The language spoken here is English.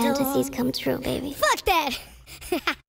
Fantasies come true, baby. Fuck that!